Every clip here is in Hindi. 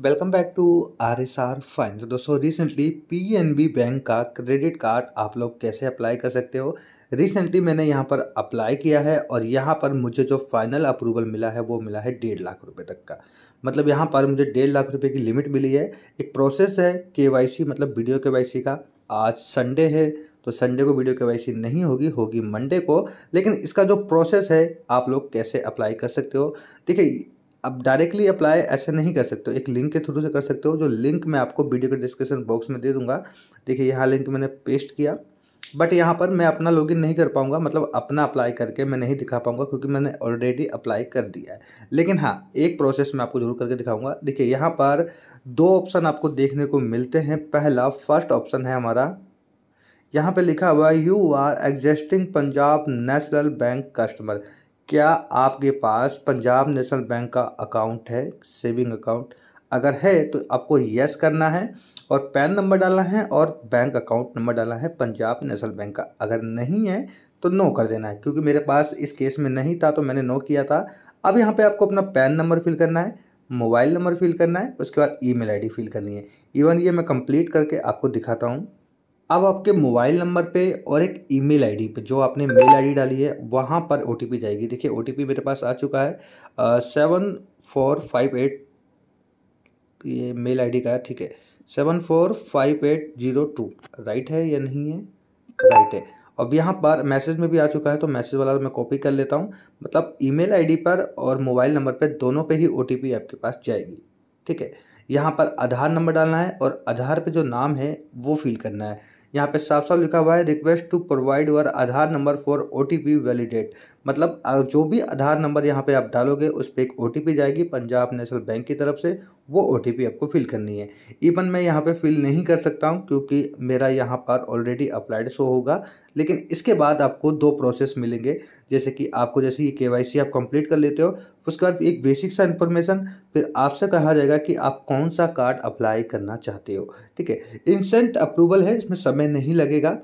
वेलकम बैक टू RSR फाइनेंस। दोस्तों रिसेंटली PNB बैंक का क्रेडिट कार्ड आप लोग कैसे अप्लाई कर सकते हो, रिसेंटली मैंने यहाँ पर अप्लाई किया है और यहाँ पर मुझे जो फाइनल अप्रूवल मिला है वो मिला है 1.5 लाख रुपए तक का। मतलब यहाँ पर मुझे 1.5 लाख रुपए की लिमिट मिली है। एक प्रोसेस है KYC मतलब वीडियो KYC का। आज संडे है तो संडे को वीडियो KYC नहीं होगी मंडे को। लेकिन इसका जो प्रोसेस है आप लोग कैसे अप्लाई कर सकते हो, देखिए अब डायरेक्टली अप्लाई ऐसे नहीं कर सकते हो, एक लिंक के थ्रू से कर सकते हो। जो लिंक मैं आपको वीडियो के डिस्क्रिप्शन बॉक्स में दे दूंगा। देखिए यहाँ लिंक मैंने पेस्ट किया, बट यहाँ पर मैं अपना लॉगिन नहीं कर पाऊंगा, मतलब अपना अप्लाई करके मैं नहीं दिखा पाऊंगा क्योंकि मैंने ऑलरेडी अप्लाई कर दिया है। लेकिन हाँ, एक प्रोसेस मैं आपको जरूर करके दिखाऊंगा। देखिए यहाँ पर 2 ऑप्शन आपको देखने को मिलते हैं। पहला फर्स्ट ऑप्शन है हमारा, यहाँ पर लिखा हुआ you are existing Punjab national bank customer. क्या आपके पास पंजाब नेशनल बैंक का अकाउंट है, सेविंग अकाउंट? अगर है तो आपको यस करना है और पैन नंबर डालना है और बैंक अकाउंट नंबर डालना है पंजाब नेशनल बैंक का। अगर नहीं है तो नो कर देना है, क्योंकि मेरे पास इस केस में नहीं था तो मैंने नो किया था। अब यहाँ पे आपको अपना पैन नंबर फिल करना है, मोबाइल नंबर फिल करना है, उसके बाद ईमेल ID फिल करनी है। इवन ये मैं कंप्लीट करके आपको दिखाता हूँ। अब आपके मोबाइल नंबर पे और एक ईमेल ID पे जो आपने मेल ID डाली है वहाँ पर OTP जाएगी। देखिए OTP मेरे पास आ चुका है 7458, ये मेल ID का है, ठीक है 745802। राइट है या नहीं है? राइट है। अब यहाँ पर मैसेज में भी आ चुका है तो मैसेज वाला मैं कॉपी कर लेता हूँ। मतलब ईमेल ID पर और मोबाइल नंबर पर दोनों पे ही OTP आपके पास जाएगी, ठीक है। यहाँ पर आधार नंबर डालना है और आधार पे जो नाम है वो फिल करना है। यहाँ पे साफ साफ लिखा हुआ है request to provide your Aadhaar number for OTP validate. मतलब जो भी आधार नंबर यहाँ पे आप डालोगे उस पर एक OTP जाएगी पंजाब नेशनल बैंक की तरफ से, वो OTP आपको फिल करनी है। इवन मैं यहाँ पे फिल नहीं कर सकता हूँ क्योंकि मेरा यहाँ पर ऑलरेडी अप्लाइड शो होगा। लेकिन इसके बाद आपको 2 प्रोसेस मिलेंगे, जैसे कि आपको जैसे ये KYC आप कंप्लीट कर लेते हो उसके बाद एक बेसिक सा इन्फॉर्मेशन, फिर आपसे कहा जाएगा कि आप कौन सा कार्ड अप्लाई करना चाहते हो, ठीक है। इंस्टेंट अप्रूवल है, इसमें समय नहीं लगेगा।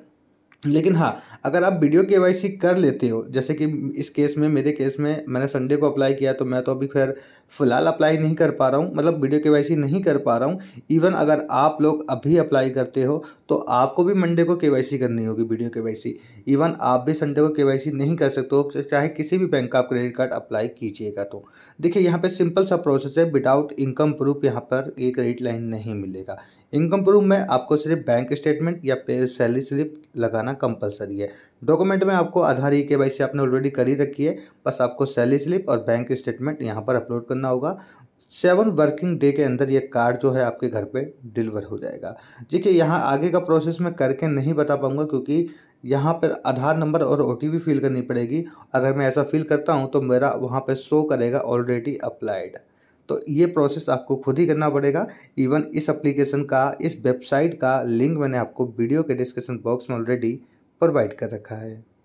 लेकिन हाँ, अगर आप वीडियो KYC कर लेते हो, जैसे कि इस केस में मेरे केस में मैंने संडे को अप्लाई किया तो मैं तो अभी फिर फ़िलहाल अप्लाई नहीं कर पा रहा हूँ, मतलब वीडियो KYC नहीं कर पा रहा हूँ। इवन अगर आप लोग अभी अप्लाई करते हो तो आपको भी मंडे को KYC करनी होगी, वीडियो KYC। इवन आप भी संडे को KYC नहीं कर सकते हो, चाहे किसी भी बैंक का आप क्रेडिट कार्ड अप्लाई कीजिएगा। तो देखिए यहाँ पर सिंपल सा प्रोसेस है, विदाउट इनकम प्रूफ यहाँ पर ये क्रेडिट लाइन नहीं मिलेगा। इनकम प्रूफ में आपको सिर्फ बैंक स्टेटमेंट या पे सैलरी स्लिप लगाना कंपलसरी है। डॉक्यूमेंट में आपको आधार KYC आपने ऑलरेडी कर ही रखी है, बस आपको सैलरी स्लिप और बैंक स्टेटमेंट यहाँ पर अपलोड करना होगा। 7 वर्किंग डे के अंदर ये कार्ड जो है आपके घर पे डिलीवर हो जाएगा। देखिए यहाँ आगे का प्रोसेस मैं करके नहीं बता पाऊँगा क्योंकि यहाँ पर आधार नंबर और OTP फिल करनी पड़ेगी। अगर मैं ऐसा फिल करता हूँ तो मेरा वहाँ पर शो करेगा ऑलरेडी अप्लाइड। तो ये प्रोसेस आपको खुद ही करना पड़ेगा। इवन इस एप्लीकेशन का, इस वेबसाइट का लिंक मैंने आपको वीडियो के डिस्क्रिप्शन बॉक्स में ऑलरेडी प्रोवाइड कर रखा है।